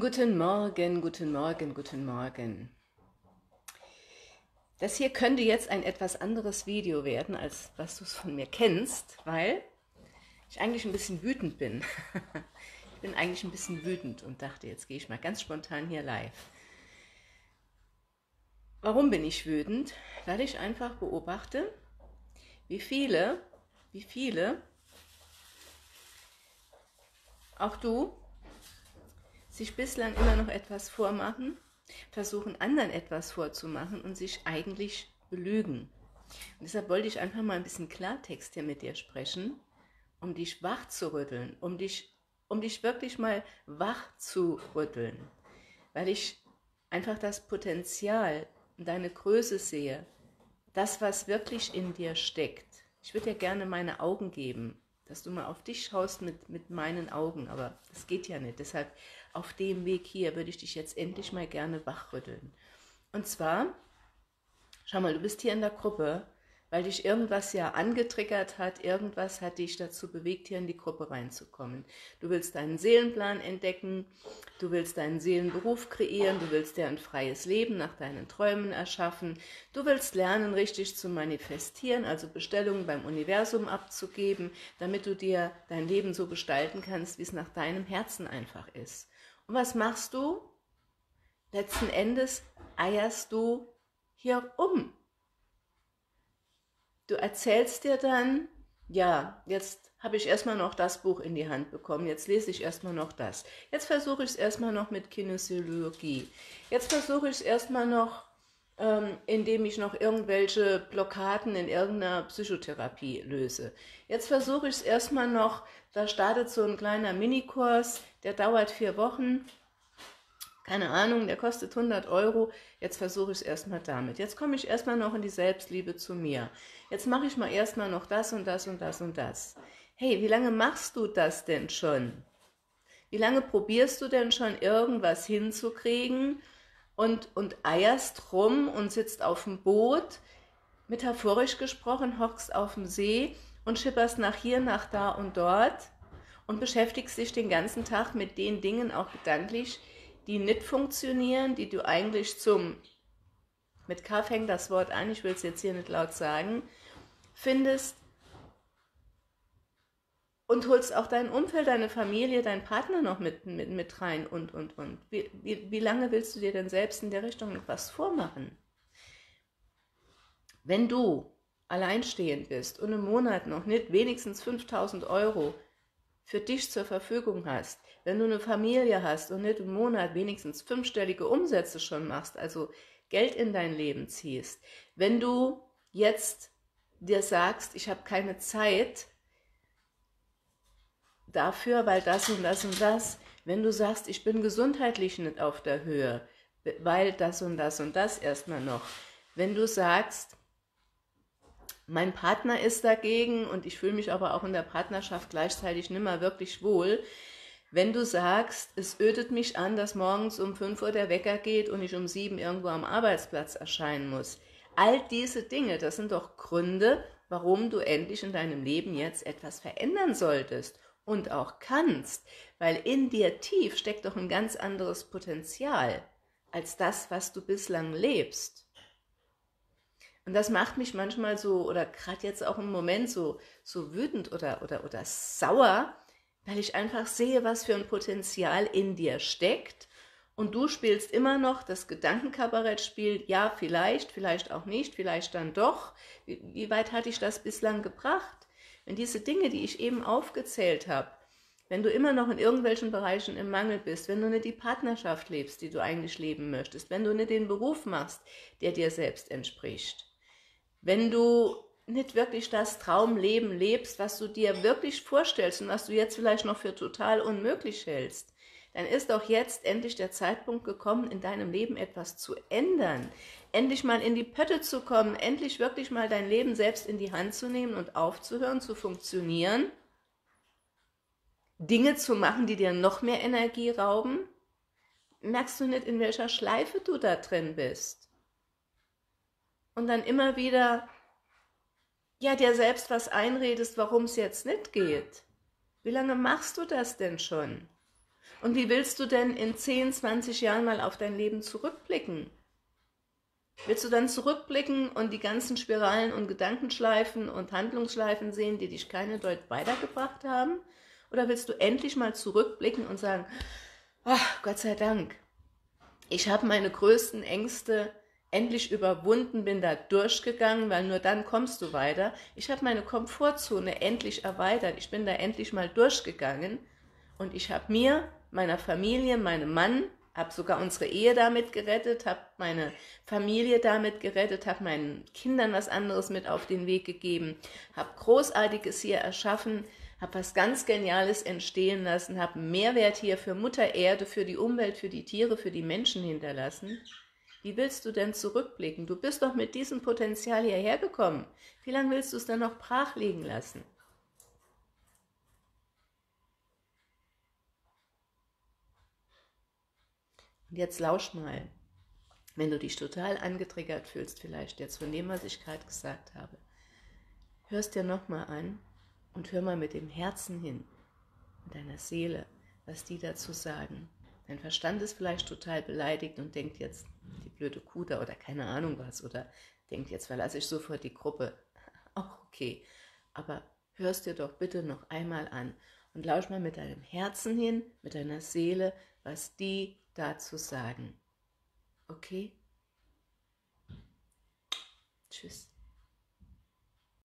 Guten Morgen, guten Morgen, guten Morgen. Das hier könnte jetzt ein etwas anderes Video werden, als was du es von mir kennst, weil ich eigentlich ein bisschen wütend bin. Ich bin eigentlich ein bisschen wütend und dachte, jetzt gehe ich mal ganz spontan hier live. Warum bin ich wütend? Weil ich einfach beobachte, wie viele, auch du, sich bislang immer noch etwas vormachen, versuchen anderen etwas vorzumachen und sich eigentlich belügen. Und deshalb wollte ich einfach mal ein bisschen Klartext hier mit dir sprechen, um dich wach zu rütteln, um dich wirklich mal wach zu rütteln, weil ich einfach das Potenzial und deine Größe sehe, das, was wirklich in dir steckt. Ich würde dir gerne meine Augen geben, dass du mal auf dich schaust mit meinen Augen, aber das geht ja nicht. Deshalb auf dem Weg hier würde ich dich jetzt endlich mal gerne wachrütteln. Und zwar, schau mal, du bist hier in der Gruppe, weil dich irgendwas ja angetriggert hat, irgendwas hat dich dazu bewegt, hier in die Gruppe reinzukommen. Du willst deinen Seelenplan entdecken, du willst deinen Seelenberuf kreieren, du willst dir ein freies Leben nach deinen Träumen erschaffen, du willst lernen, richtig zu manifestieren, also Bestellungen beim Universum abzugeben, damit du dir dein Leben so gestalten kannst, wie es nach deinem Herzen einfach ist. Und was machst du? Letzten Endes eierst du hier um. Du erzählst dir dann, ja, jetzt habe ich erstmal noch das Buch in die Hand bekommen, jetzt lese ich erstmal noch das. Jetzt versuche ich es erstmal noch mit Kinesiologie. Jetzt versuche ich es erstmal noch, indem ich noch irgendwelche Blockaden in irgendeiner Psychotherapie löse. Jetzt versuche ich es erstmal noch, da startet so ein kleiner Minikurs, der dauert 4 Wochen. Keine Ahnung, der kostet 100 Euro, jetzt versuche ich es erstmal damit. Jetzt komme ich erstmal noch in die Selbstliebe zu mir. Jetzt mache ich mal erstmal noch das und das und das und das. Hey, wie lange machst du das denn schon? Wie lange probierst du denn schon irgendwas hinzukriegen und eierst rum und sitzt auf dem Boot, metaphorisch gesprochen, hockst auf dem See und schipperst nach hier, nach da und dort und beschäftigst dich den ganzen Tag mit den Dingen, auch gedanklich, die nicht funktionieren, die du eigentlich mit K fängt das Wort an, ich will es jetzt hier nicht laut sagen, findest und holst auch dein Umfeld, deine Familie, deinen Partner noch mit rein und. Wie lange willst du dir denn selbst in der Richtung noch was vormachen? Wenn du alleinstehend bist und im Monat noch nicht wenigstens 5.000 Euro für dich zur Verfügung hast, wenn du eine Familie hast und nicht im Monat wenigstens 5-stellige Umsätze schon machst, also Geld in dein Leben ziehst, wenn du jetzt dir sagst, ich habe keine Zeit dafür, weil das und das und das, wenn du sagst, ich bin gesundheitlich nicht auf der Höhe, weil das und das und das erstmal noch, wenn du sagst, mein Partner ist dagegen und ich fühle mich aber auch in der Partnerschaft gleichzeitig nicht mehr wirklich wohl, wenn du sagst, es ödet mich an, dass morgens um 5 Uhr der Wecker geht und ich um 7 irgendwo am Arbeitsplatz erscheinen muss. All diese Dinge, das sind doch Gründe, warum du endlich in deinem Leben jetzt etwas verändern solltest und auch kannst, weil in dir tief steckt doch ein ganz anderes Potenzial als das, was du bislang lebst. Und das macht mich manchmal so, oder gerade jetzt auch im Moment so wütend oder sauer, weil ich einfach sehe, was für ein Potenzial in dir steckt und du spielst immer noch das Gedankenkabarettspiel, ja, vielleicht, vielleicht auch nicht, vielleicht dann doch. Wie weit hatte ich das bislang gebracht? Wenn diese Dinge, die ich eben aufgezählt habe, wenn du immer noch in irgendwelchen Bereichen im Mangel bist, wenn du nicht die Partnerschaft lebst, die du eigentlich leben möchtest, wenn du nicht den Beruf machst, der dir selbst entspricht, wenn du nicht wirklich das Traumleben lebst, was du dir wirklich vorstellst und was du jetzt vielleicht noch für total unmöglich hältst, dann ist doch jetzt endlich der Zeitpunkt gekommen, in deinem Leben etwas zu ändern, endlich mal in die Pötte zu kommen, endlich wirklich mal dein Leben selbst in die Hand zu nehmen und aufzuhören zu funktionieren, Dinge zu machen, die dir noch mehr Energie rauben. Merkst du nicht, in welcher Schleife du da drin bist? Und dann immer wieder, ja, dir selbst was einredest, warum es jetzt nicht geht. Wie lange machst du das denn schon? Und wie willst du denn in 10, 20 Jahren mal auf dein Leben zurückblicken? Willst du dann zurückblicken und die ganzen Spiralen und Gedankenschleifen und Handlungsschleifen sehen, die dich keine Deut weitergebracht haben? Oder willst du endlich mal zurückblicken und sagen, oh, Gott sei Dank, ich habe meine größten Ängste endlich überwunden, bin da durchgegangen, weil nur dann kommst du weiter. Ich habe meine Komfortzone endlich erweitert, ich bin da endlich mal durchgegangen und ich habe mir, meiner Familie, meinem Mann, habe sogar unsere Ehe damit gerettet, habe meine Familie damit gerettet, habe meinen Kindern was anderes mit auf den Weg gegeben, habe Großartiges hier erschaffen, habe was ganz Geniales entstehen lassen, habe einen Mehrwert hier für Mutter Erde, für die Umwelt, für die Tiere, für die Menschen hinterlassen. Wie willst du denn zurückblicken? Du bist doch mit diesem Potenzial hierher gekommen. Wie lange willst du es dann noch brach liegen lassen? Und jetzt lausch mal, wenn du dich total angetriggert fühlst, vielleicht jetzt von dem, was ich gerade gesagt habe. Hörst dir nochmal an und hör mal mit dem Herzen hin, mit deiner Seele, was die dazu sagen. Dein Verstand ist vielleicht total beleidigt und denkt jetzt, die blöde Kuh da oder keine Ahnung was, oder denkt, jetzt verlasse ich sofort die Gruppe. Auch okay, aber hörst dir doch bitte noch einmal an und lausch mal mit deinem Herzen hin, mit deiner Seele, was die dazu sagen. Okay? Tschüss.